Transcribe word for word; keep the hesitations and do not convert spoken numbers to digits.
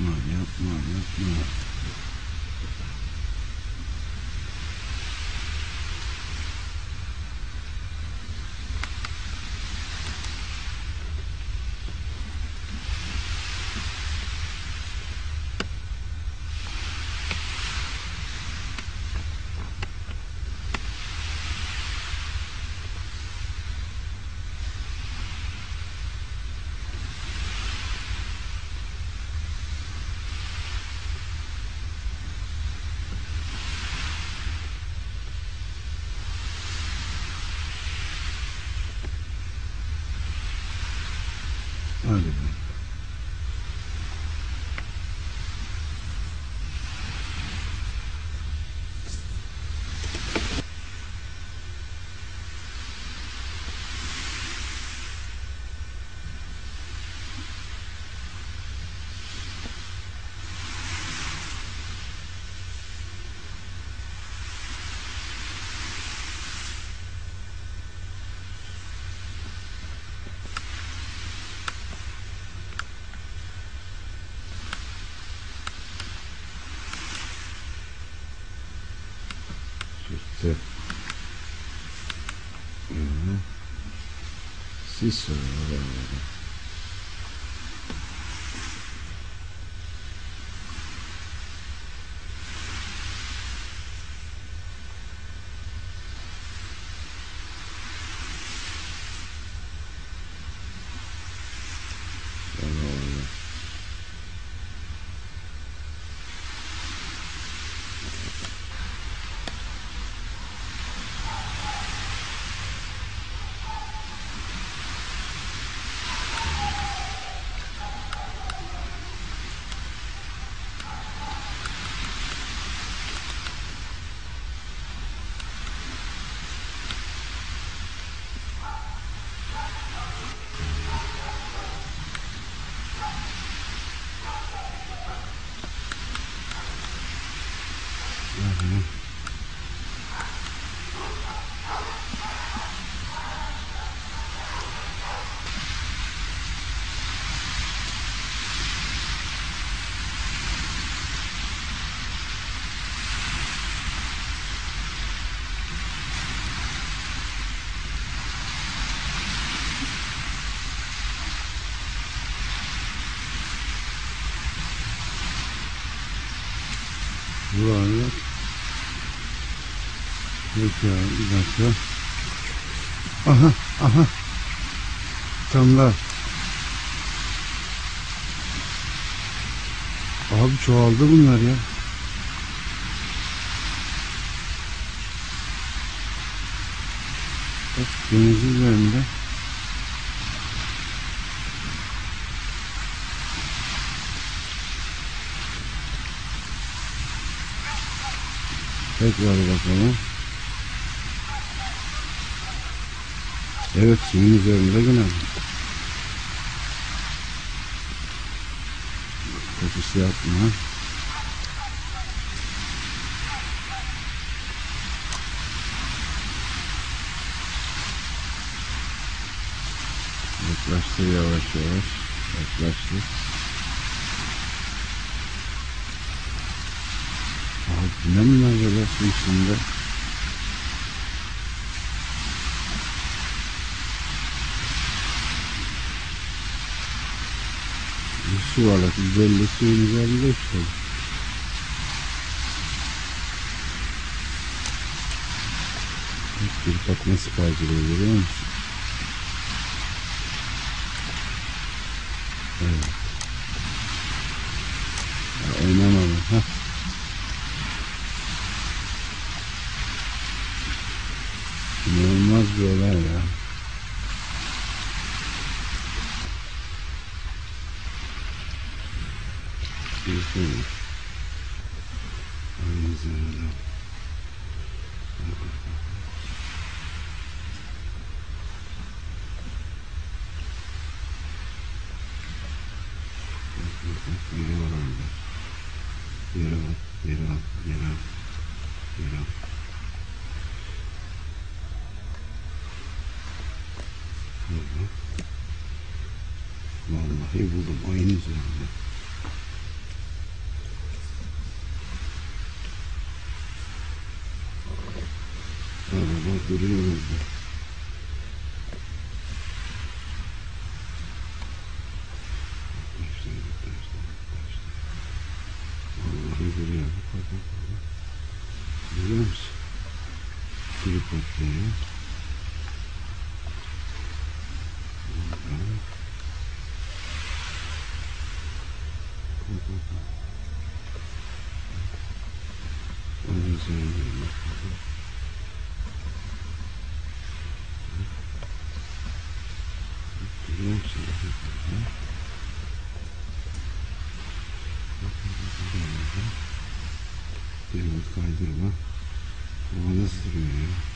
not yet, not yet, not. Öyle bir. Sister, mm-hmm. Sister, whatever. Buralar. Peki, bir dakika. Aha, aha. Tamlar. Abi çoğaldı bunlar ya. Bak, deniz üzerinde. Tekrar bakalım. Evet, suyun üzerinde yine. Kötüsü yapma. Yaklaştı yavaş yavaş. Yaklaştı. Ne mi acaba su içinde? Bu su alak, belli suyun üzerinde işte. Hiçbir bak nasıl kaydırıyor görüyor musun? Evet. Ya, oynamadım. Heh. İnanılmaz bir olay ya. Bilseniz. Aynı zamanda. Yere var orada. Yere var, yere var, yere var, yere var. Vallahi buldum ayın üzerinde. Bak görüyor musunuz? Görüyor musun? Bak bak bak. Görüyor musun? Tripodları. Bak bak bak. Onun üzerine bak bak. Görüyor musun? Devlet kaydırma. Ama nasıl duruyor ya?